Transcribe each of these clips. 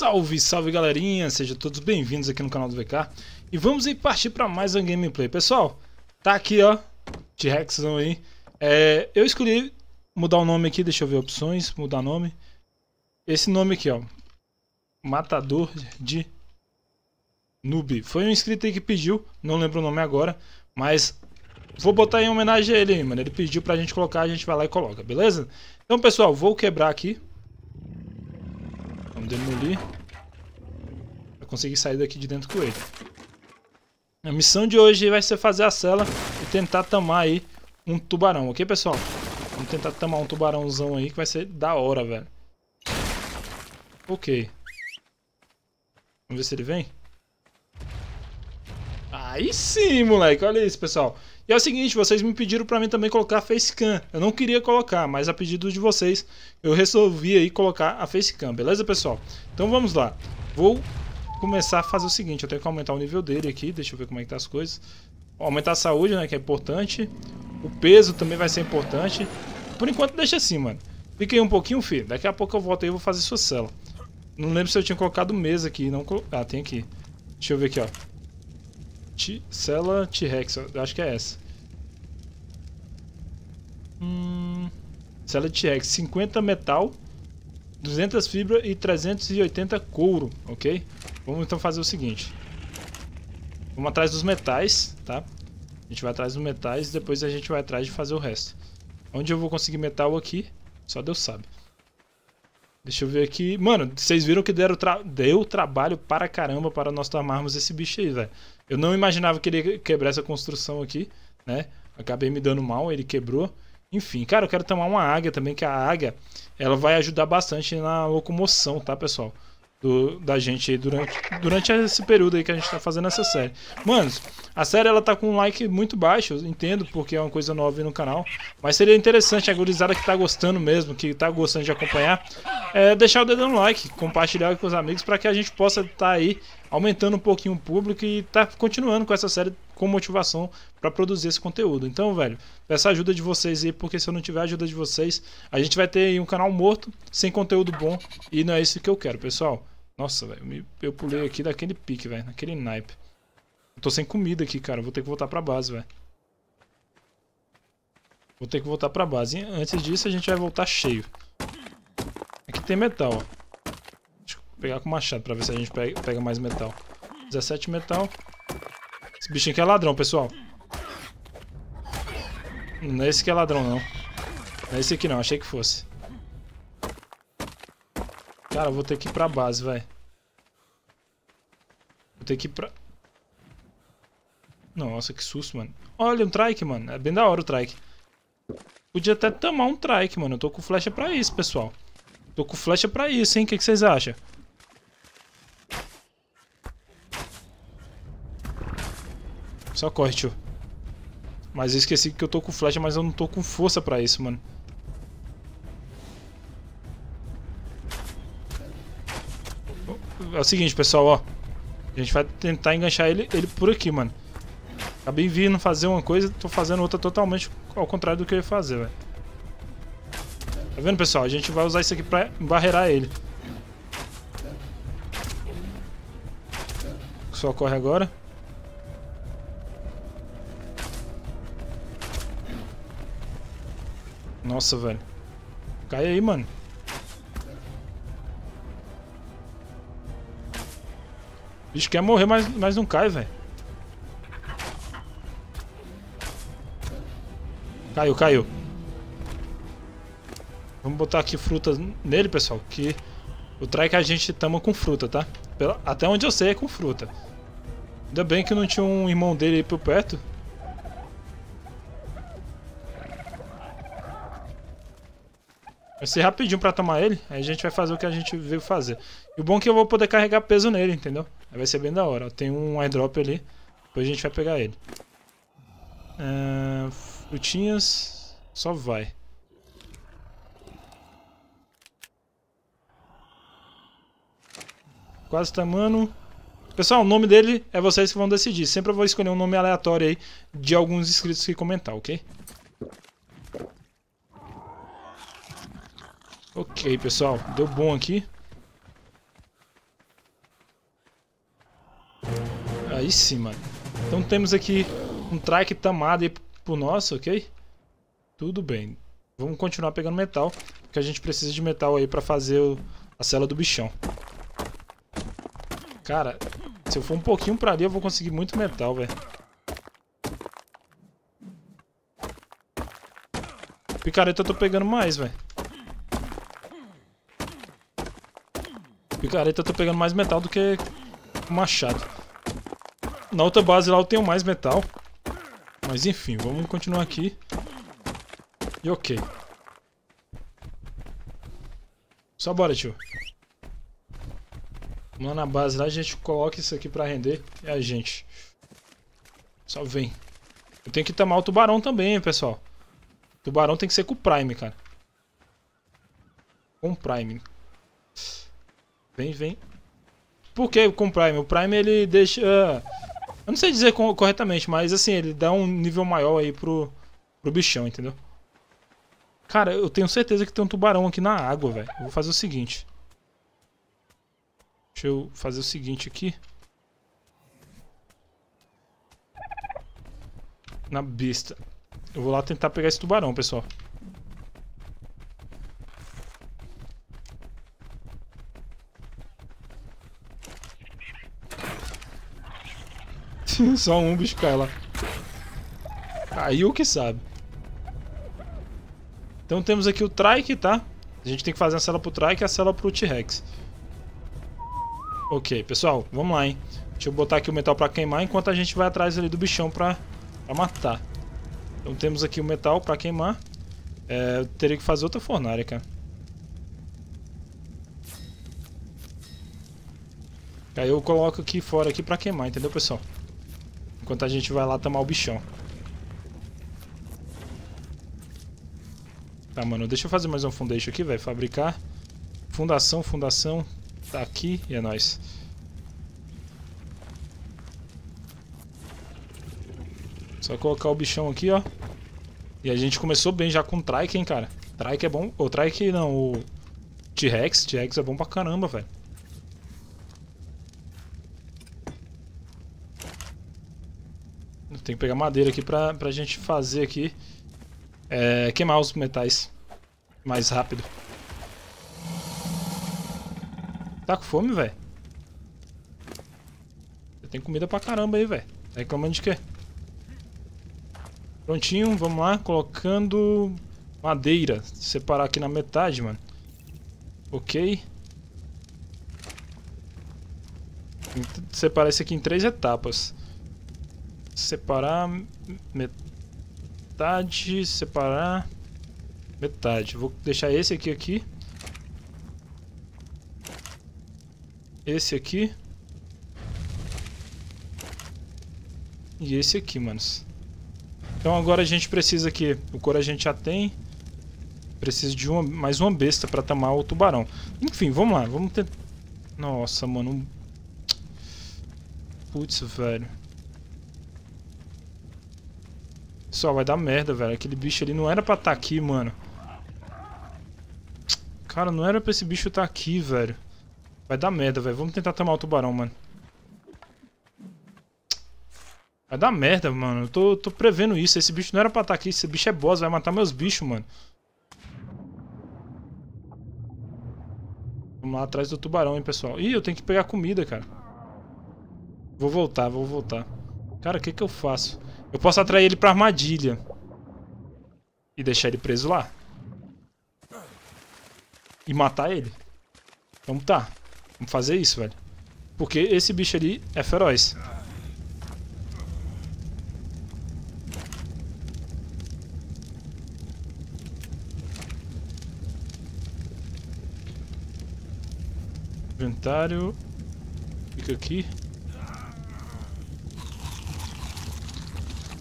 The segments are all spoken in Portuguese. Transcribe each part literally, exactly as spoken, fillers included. Salve, salve galerinha, sejam todos bem-vindos aqui no canal do V K. E vamos aí partir para mais um gameplay. Pessoal, tá aqui ó, T-Rexão aí. é, Eu escolhi mudar o nome aqui, deixa eu ver opções, mudar nome. Esse nome aqui ó, Matador de Noob. Foi um inscrito aí que pediu, não lembro o nome agora, mas vou botar em homenagem a ele aí, mano. Ele pediu pra gente colocar, a gente vai lá e coloca, beleza? Então pessoal, vou quebrar aqui. Demolir pra conseguir sair daqui de dentro com ele. A missão de hoje vai ser fazer a cela e tentar tamar aí um tubarão, ok pessoal? Vamos tentar tamar um tubarãozão aí que vai ser da hora, velho. Ok. Vamos ver se ele vem. Aí sim, moleque, olha isso, pessoal. E é o seguinte, vocês me pediram pra mim também colocar facecam. Eu não queria colocar, mas a pedido de vocês, eu resolvi aí colocar a facecam, beleza, pessoal? Então vamos lá. Vou começar a fazer o seguinte, eu tenho que aumentar o nível dele aqui, deixa eu ver como é que tá as coisas. Aumentar a saúde, né, que é importante. O peso também vai ser importante. Por enquanto deixa assim, mano. Fica aí um pouquinho, filho. Daqui a pouco eu volto aí e vou fazer sua cela. Não lembro se eu tinha colocado mesa aqui, não colo... Ah, tem aqui. Deixa eu ver aqui, ó. Cela T-Rex, acho que é essa. Hum, cela T-Rex, cinquenta metal, duzentas fibra e trezentos e oitenta couro, ok? Vamos então fazer o seguinte. Vamos atrás dos metais, tá? A gente vai atrás dos metais e depois a gente vai atrás de fazer o resto. Onde eu vou conseguir metal aqui? Só Deus sabe. Deixa eu ver aqui. Mano, vocês viram que deram tra... deu trabalho para caramba para nós tomarmos esse bicho aí, velho. Eu não imaginava que ele ia quebrar essa construção aqui, né? Acabei me dando mal, ele quebrou. Enfim, cara, eu quero tomar uma águia também, que a águia, ela vai ajudar bastante na locomoção, tá, pessoal? Do... Da gente aí durante... durante esse período aí que a gente tá fazendo essa série. Mano, a série ela tá com um like muito baixo, eu entendo, porque é uma coisa nova aí no canal. Mas seria interessante a gurizada que tá gostando mesmo, que tá gostando de acompanhar... É deixar o dedo no like, compartilhar com os amigos para que a gente possa estar aí aumentando um pouquinho o público e tá continuando com essa série com motivação para produzir esse conteúdo. Então, velho, peço a ajuda de vocês aí, porque se eu não tiver a ajuda de vocês, a gente vai ter aí um canal morto, sem conteúdo bom, e não é isso que eu quero, pessoal. Nossa, velho, eu pulei aqui daquele pique, velho, naquele naipe. Eu tô sem comida aqui, cara, vou ter que voltar pra base, velho. Vou ter que voltar pra base. E antes disso, a gente vai voltar cheio. Aqui tem metal, ó. Deixa eu pegar com o machado pra ver se a gente pega mais metal. dezessete metal. Esse bichinho aqui é ladrão, pessoal. Não é esse que é ladrão, não. Não é esse aqui, não. Achei que fosse. Cara, eu vou ter que ir pra base, velho. Vou ter que ir pra... Nossa, que susto, mano. Olha, um trike, mano. É bem da hora o trike. Podia até tomar um trike, mano. Eu tô com flecha pra isso, pessoal. Tô com flecha pra isso, hein? O que, que vocês acham? Só corre, tio. Mas eu esqueci que eu tô com flecha, mas eu não tô com força pra isso, mano. É o seguinte, pessoal, ó. A gente vai tentar enganchar ele, ele por aqui, mano. Acabei vindo fazer uma coisa, tô fazendo outra totalmente ao contrário do que eu ia fazer, velho. Tá vendo, pessoal? A gente vai usar isso aqui pra embarrear ele. Só corre agora. Nossa, velho. Cai aí, mano. O bicho quer morrer, mas, mas não cai, velho. Caiu, caiu. Vamos botar aqui frutas nele, pessoal, que o trike a gente tama com fruta, tá? Pela... Até onde eu sei é com fruta. Ainda bem que não tinha um irmão dele aí por perto. Vai ser rapidinho pra tomar ele, aí a gente vai fazer o que a gente veio fazer. E o bom é que eu vou poder carregar peso nele, entendeu? Aí vai ser bem da hora. Tem um airdrop ali, depois a gente vai pegar ele. Uh, frutinhas, só vai. Quase tamanho. Pessoal, o nome dele é vocês que vão decidir. Sempre eu vou escolher um nome aleatório aí de alguns inscritos que comentar, ok? Ok, pessoal. Deu bom aqui. Belíssima. Então temos aqui um trike tamado aí pro nosso, ok? Tudo bem. Vamos continuar pegando metal, porque a gente precisa de metal aí pra fazer o, a cela do bichão. Cara, se eu for um pouquinho pra ali eu vou conseguir muito metal, velho. Picareta eu tô pegando mais, velho. Picareta eu tô pegando mais metal do que machado. Na outra base lá eu tenho mais metal. Mas enfim, vamos continuar aqui. E ok. Só bora, tio. Vamos lá na base lá, a gente coloca isso aqui pra render. É a gente. Só vem. Eu tenho que tamar o tubarão também, hein, pessoal. Tubarão tem que ser com o Prime, cara. Com o Prime. Vem, vem. Por que com o Prime? O Prime ele deixa... Eu não sei dizer corretamente, mas assim, ele dá um nível maior aí pro, pro bichão, entendeu? Cara, eu tenho certeza que tem um tubarão aqui na água, velho. Vou fazer o seguinte. Deixa eu fazer o seguinte aqui. Na besta. Eu vou lá tentar pegar esse tubarão, pessoal. Só um bicho cai lá. Aí o que sabe. Então temos aqui o trike, tá? A gente tem que fazer a cela pro trike e a cela pro T-Rex. Ok, pessoal, vamos lá, hein. Deixa eu botar aqui o metal pra queimar enquanto a gente vai atrás ali do bichão pra, pra matar. Então temos aqui o metal pra queimar. É, eu teria que fazer outra fornalha, cara. Aí eu coloco aqui fora aqui pra queimar, entendeu, pessoal? Enquanto a gente vai lá tamar o bichão. Tá, mano, deixa eu fazer mais um foundation aqui, velho. Fabricar. Fundação, fundação. Tá aqui e é nóis. Só colocar o bichão aqui, ó. E a gente começou bem já com o trike, hein, cara. Trike é bom. O trike não, o T-Rex. T-Rex é bom pra caramba, velho. Tem que pegar madeira aqui pra, pra gente fazer aqui. É, queimar os metais mais rápido. Tá com fome, velho? Tem comida pra caramba aí, velho. Tá reclamando de quê? Prontinho, vamos lá, colocando madeira, separar aqui na metade, mano. Ok. Separar isso aqui em três etapas. Separar metade, separar metade. Vou deixar esse aqui aqui. Esse aqui. E esse aqui, manos. Então agora a gente precisa aqui, o couro a gente já tem. Preciso de uma, mais uma besta pra tamar o tubarão. Enfim, vamos lá, vamos tentar. Nossa, mano. Putz, velho. Pessoal, vai dar merda, velho. Aquele bicho ali não era pra estar aqui, mano. Cara, não era pra esse bicho estar aqui, velho. Vai dar merda, velho. Vamos tentar tamar o tubarão, mano. Vai dar merda, mano. Eu tô, tô prevendo isso. Esse bicho não era pra estar aqui. Esse bicho é boss. Vai matar meus bichos, mano. Vamos lá atrás do tubarão, hein, pessoal. Ih, eu tenho que pegar comida, cara. Vou voltar, vou voltar. Cara, o que que eu faço? Eu posso atrair ele pra armadilha. E deixar ele preso lá. E matar ele. Então tá. Vamos fazer isso, velho. Porque esse bicho ali é feroz. Inventário. Fica aqui.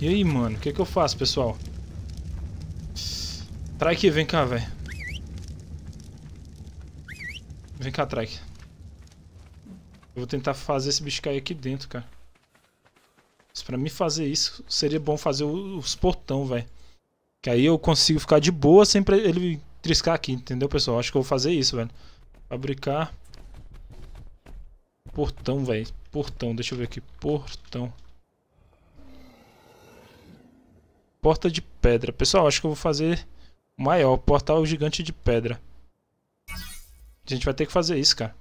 E aí, mano? O que que eu faço, pessoal? Trike, vem cá, velho. Vem cá, Trike. Eu vou tentar fazer esse bicho cair aqui dentro, cara. Mas pra mim fazer isso, seria bom fazer os portão, velho. Que aí eu consigo ficar de boa sem ele triscar aqui, entendeu, pessoal? Acho que eu vou fazer isso, velho. Fabricar... Portão, velho. Portão. Deixa eu ver aqui. Portão. Porta de pedra. Pessoal, acho que eu vou fazer o maior. Portal gigante de pedra. A gente vai ter que fazer isso, cara.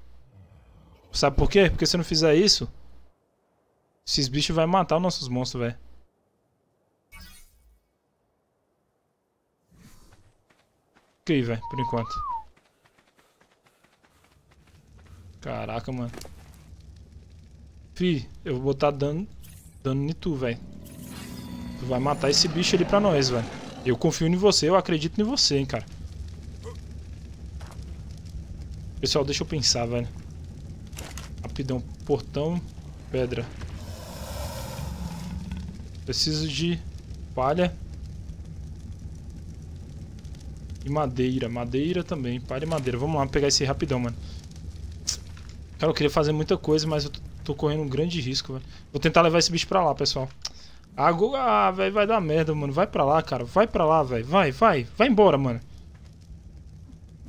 Sabe por quê? Porque se não fizer isso, esses bichos vão matar os nossos monstros, velho. Ok, velho, por enquanto. Caraca, mano. Fih, eu vou botar dano, dano em tu, velho. Tu vai matar esse bicho ali pra nós, velho. Eu confio em você, eu acredito em você, hein, cara. Pessoal, deixa eu pensar, velho. Rapidão, portão, pedra. Preciso de palha. E madeira, madeira também, palha e madeira. Vamos lá pegar esse aí rapidão, mano. Cara, eu queria fazer muita coisa, mas eu tô correndo um grande risco, velho. Vou tentar levar esse bicho pra lá, pessoal. Água, ah, velho, vai dar merda, mano. Vai pra lá, cara, vai pra lá, velho. Vai, vai, vai embora, mano.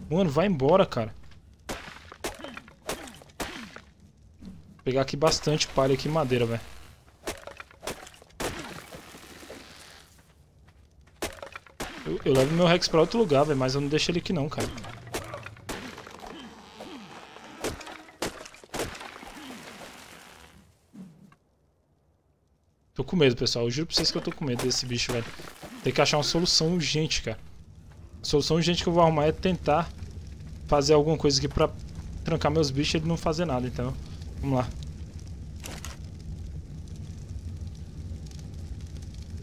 Mano, vai embora, cara. Vou pegar aqui bastante palha aqui e madeira, velho. Eu, eu levo meu Rex pra outro lugar, velho, mas eu não deixo ele aqui não, cara. Tô com medo, pessoal. Eu juro pra vocês que eu tô com medo desse bicho, velho. Tem que achar uma solução urgente, cara. A solução urgente que eu vou arrumar é tentar fazer alguma coisa aqui pra trancar meus bichos e ele não fazer nada, então. Vamos lá.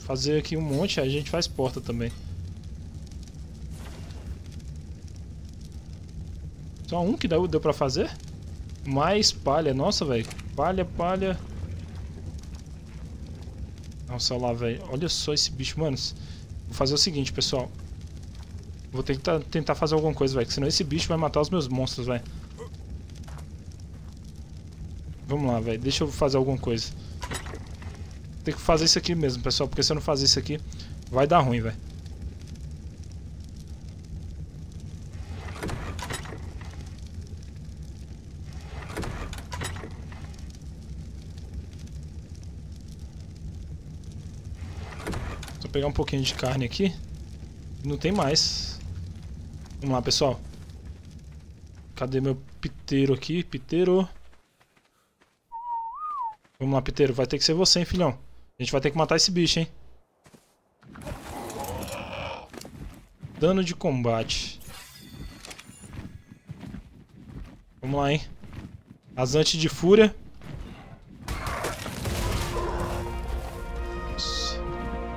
Fazer aqui um monte, aí a gente faz porta também. Só um que deu, deu pra fazer? Mais palha, nossa, velho. Palha, palha. Nossa, olha lá, velho. Olha só esse bicho, mano. Vou fazer o seguinte, pessoal. Vou tentar, tentar fazer alguma coisa, velho. Senão esse bicho vai matar os meus monstros, velho. Vamos lá, velho. Deixa eu fazer alguma coisa. Tem que fazer isso aqui mesmo, pessoal. Porque se eu não fazer isso aqui, vai dar ruim, velho. Só pegar um pouquinho de carne aqui. Não tem mais. Vamos lá, pessoal. Cadê meu piteiro aqui? Piteiro. Vamos lá, piteiro. Vai ter que ser você, hein, filhão. A gente vai ter que matar esse bicho, hein? Dano de combate. Vamos lá, hein? Rasante de fúria.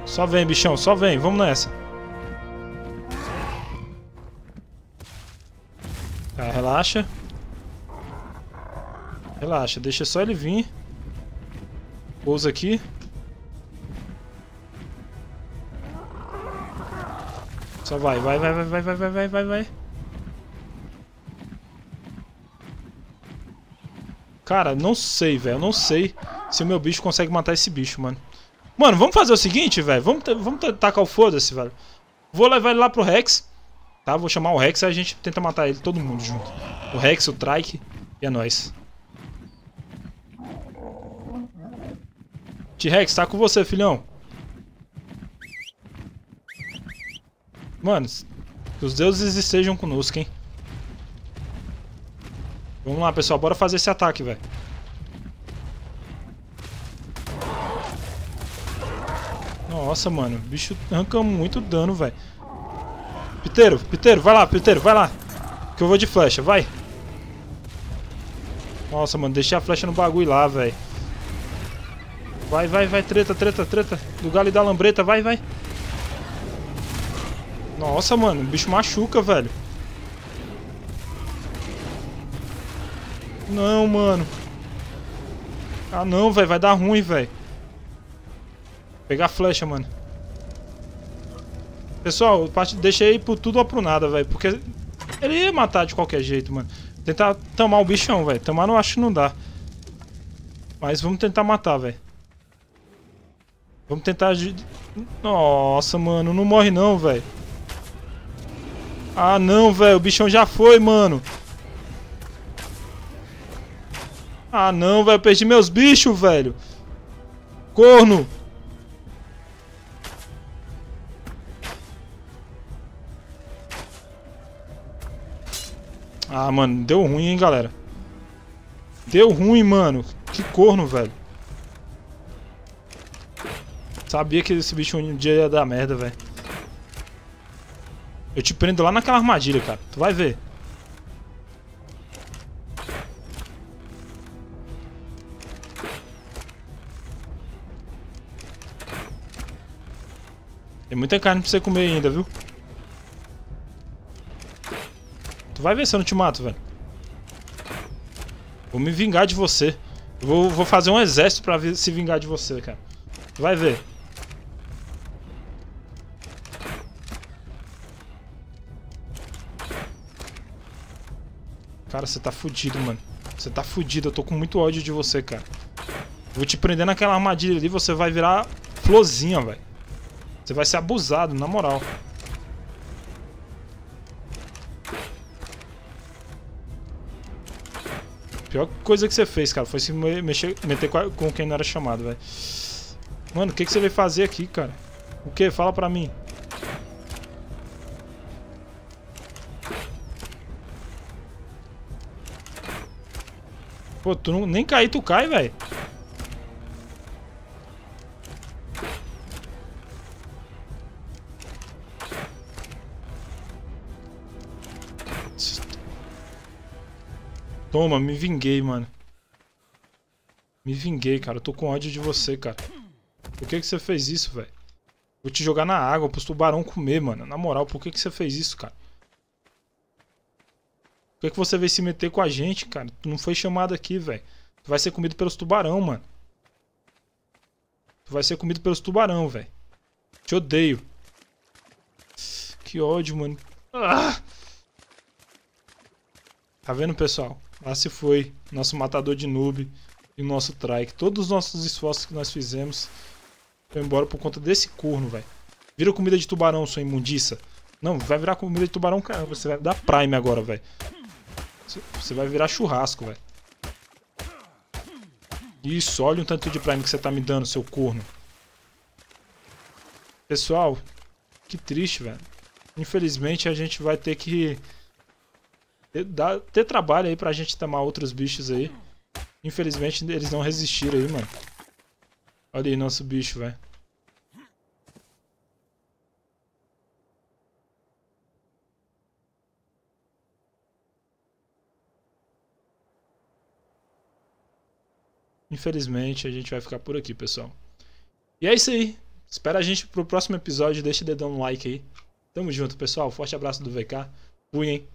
Só vem, bichão. Só vem. Vamos nessa. Tá, relaxa. Relaxa. Deixa só ele vir. Pousa aqui. Só vai, vai, vai, vai, vai, vai, vai, vai, vai. Cara, não sei, velho. Não sei se o meu bicho consegue matar esse bicho, mano. Mano, vamos fazer o seguinte, velho. Vamos, vamos tacar o foda-se, velho. Vou levar ele lá pro Rex. Tá, vou chamar o Rex e a gente tenta matar ele, todo mundo junto. O Rex, o Trike e é nóis. T-Rex, tá com você, filhão. Mano, que os deuses estejam conosco, hein? Vamos lá, pessoal. Bora fazer esse ataque, velho. Nossa, mano. O bicho arranca muito dano, velho. Piteiro, Piteiro, vai lá, Piteiro, vai lá. Que eu vou de flecha, vai. Nossa, mano. Deixei a flecha no bagulho lá, velho. Vai, vai, vai. Treta, treta, treta. Do galho e da lambreta, vai, vai. Nossa, mano, o bicho machuca, velho. Não, mano. Ah, não, velho. Vai dar ruim, velho. Pegar a flecha, mano. Pessoal, deixei por tudo ou pro nada, velho. Porque ele ia matar de qualquer jeito, mano. Tentar tomar o bichão, velho. Tomar não acho que não dá. Mas vamos tentar matar, velho. Vamos tentar... Nossa, mano. Não morre não, velho. Ah, não, velho. O bichão já foi, mano. Ah, não, velho. Perdi meus bichos, velho. Corno. Ah, mano. Deu ruim, hein, galera. Deu ruim, mano. Que corno, velho. Sabia que esse bicho um dia ia dar merda, velho. Eu te prendo lá naquela armadilha, cara. Tu vai ver. Tem muita carne pra você comer ainda, viu? Tu vai ver se eu não te mato, velho. Vou me vingar de você. Eu vou, vou fazer um exército pra se vingar de você, cara. Tu vai ver. Cara, você tá fudido, mano. Você tá fudido. Eu tô com muito ódio de você, cara. Vou te prender naquela armadilha ali. Você vai virar florzinha, velho. Você vai ser abusado, na moral. Pior coisa que você fez, cara, foi se mexer, meter com quem não era chamado, velho. Mano, o que, que você veio fazer aqui, cara? O que? Fala pra mim. Pô, tu não, nem cair, tu cai, velho. Toma, me vinguei, mano. Me vinguei, cara. Eu tô com ódio de você, cara. Por que que você fez isso, velho? Vou te jogar na água pros tubarão comer, mano. Na moral, por que que você fez isso, cara? Por que que você veio se meter com a gente, cara? Tu não foi chamado aqui, velho. Tu vai ser comido pelos tubarão, mano. Tu vai ser comido pelos tubarão, velho. Te odeio. Que ódio, mano. Ah! Tá vendo, pessoal? Lá se foi nosso matador de noob e o nosso trike. Todos os nossos esforços que nós fizemos foi embora por conta desse corno, velho. Vira comida de tubarão, sua imundiça. Não, vai virar comida de tubarão, cara. Você vai dar prime agora, velho. Você vai virar churrasco, velho. Isso, olha o tanto de prime que você tá me dando, seu corno. Pessoal, que triste, velho. Infelizmente a gente vai ter que dar, ter trabalho aí pra gente tamar outros bichos aí. Infelizmente eles não resistiram aí, mano. Olha aí nosso bicho, velho. Infelizmente a gente vai ficar por aqui, pessoal. E é isso aí. Espera a gente pro próximo episódio. Deixa o dedão no like aí. Tamo junto, pessoal. Forte abraço do V K. Fui, hein.